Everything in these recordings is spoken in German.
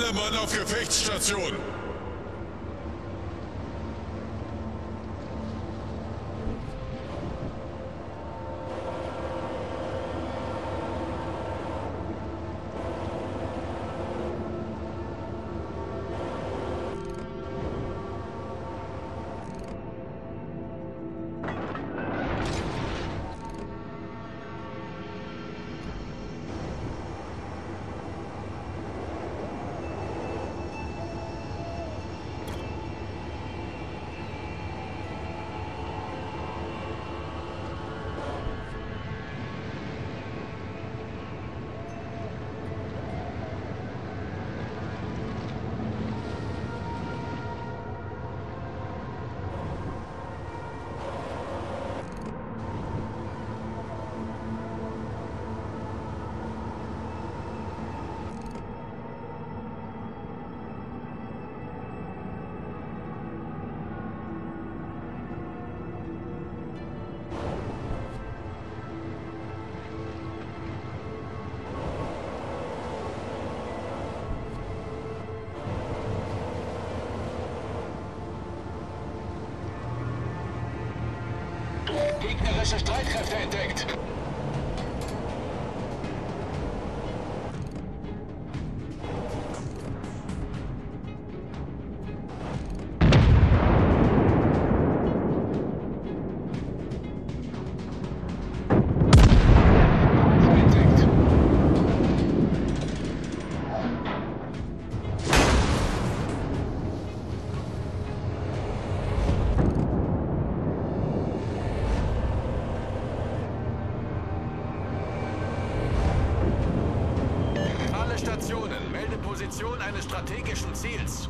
Alle Mann auf Gefechtsstation! Gegnerische Streitkräfte entdeckt! Position eines strategischen Ziels.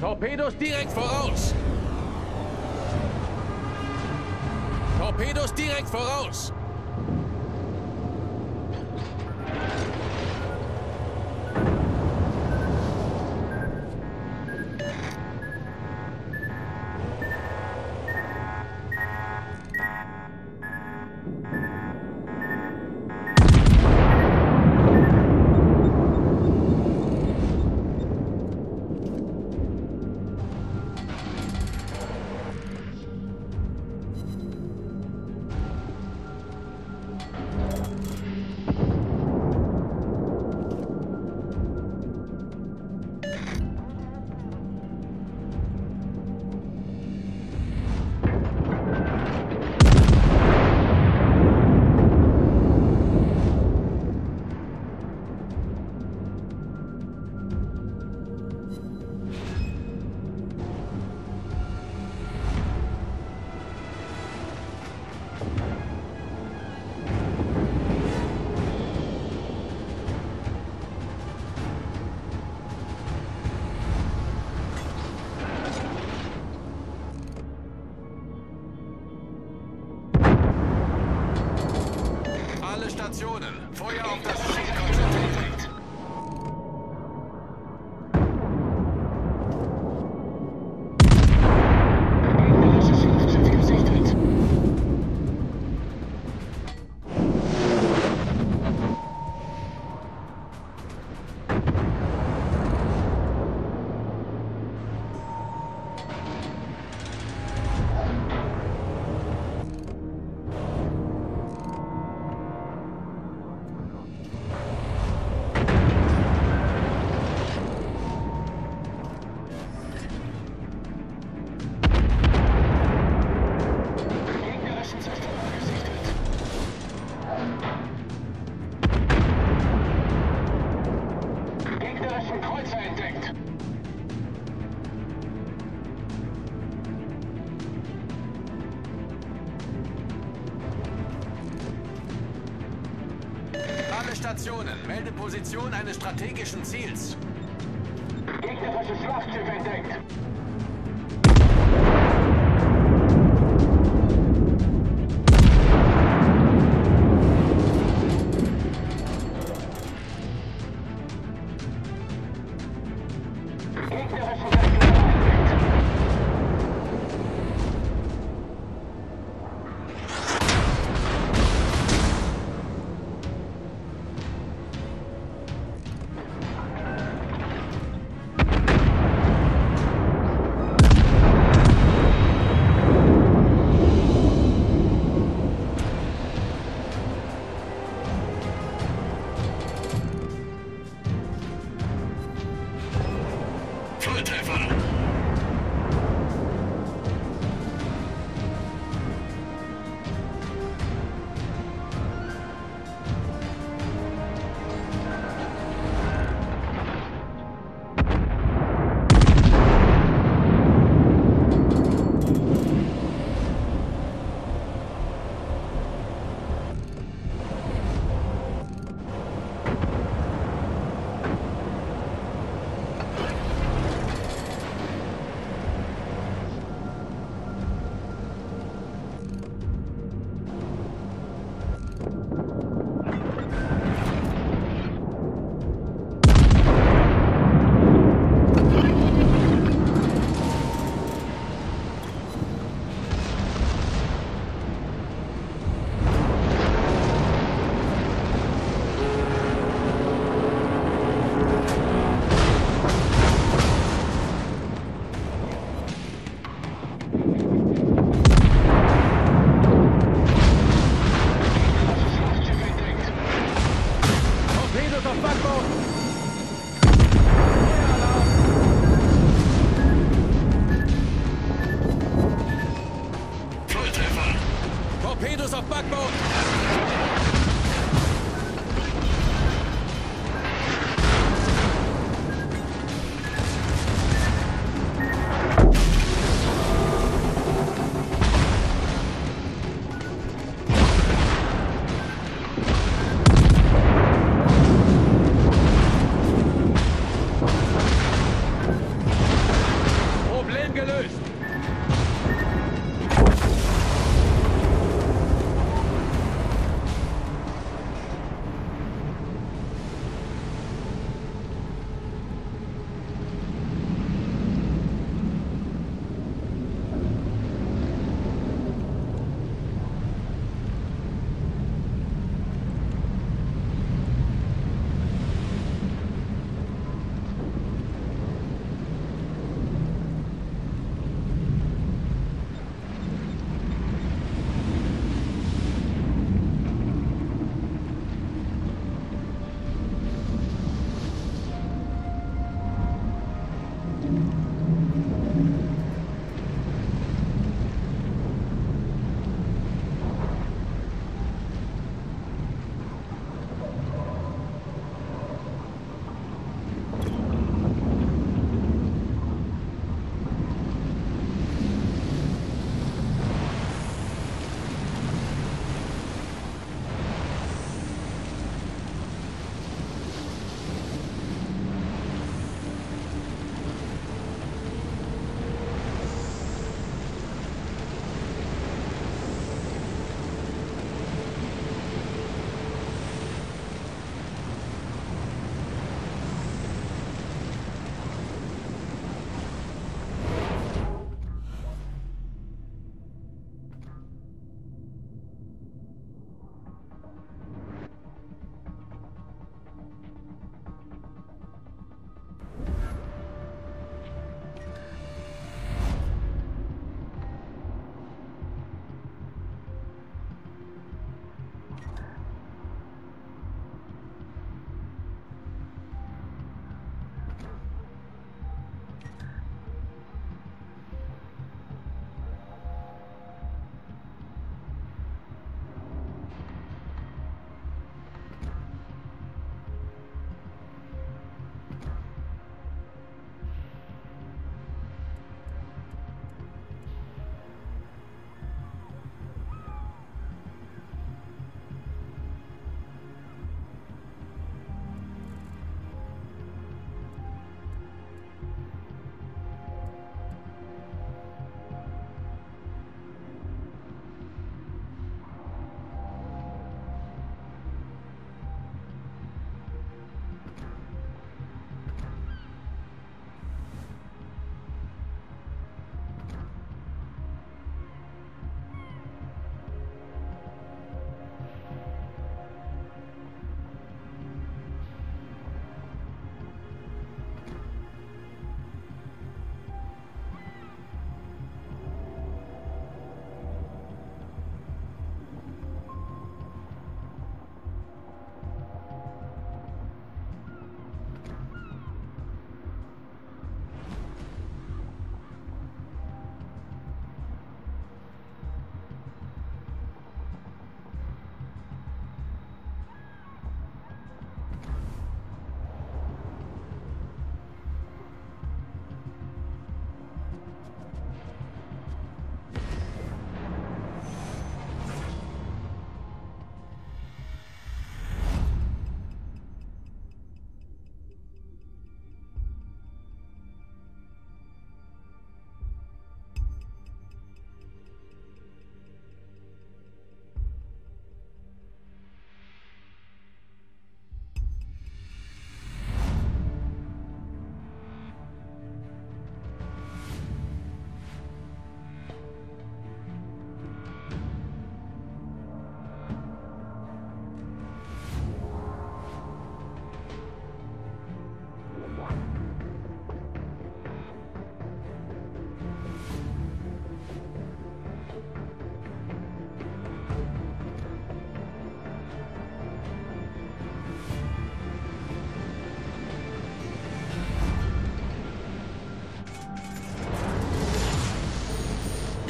Torpedos direkt voraus! Torpedos direkt voraus! Feuer auf das Ziel konzentriert. Gegnerisches Schlachtschiff gesichtet. Stationen. Melde Position eines strategischen Ziels. Gegnerisches Schlachtschiff entdeckt.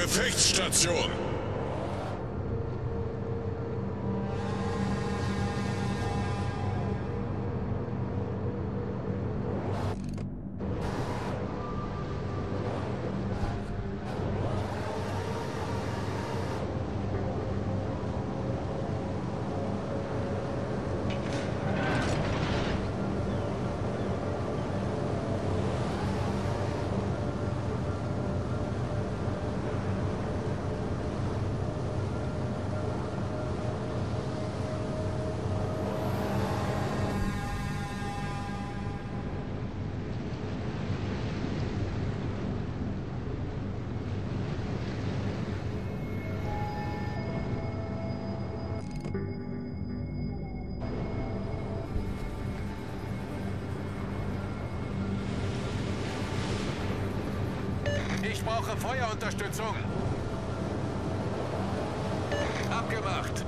Gefechtsstation! Ich brauche Feuerunterstützung. Abgemacht.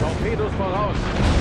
Torpedos voraus!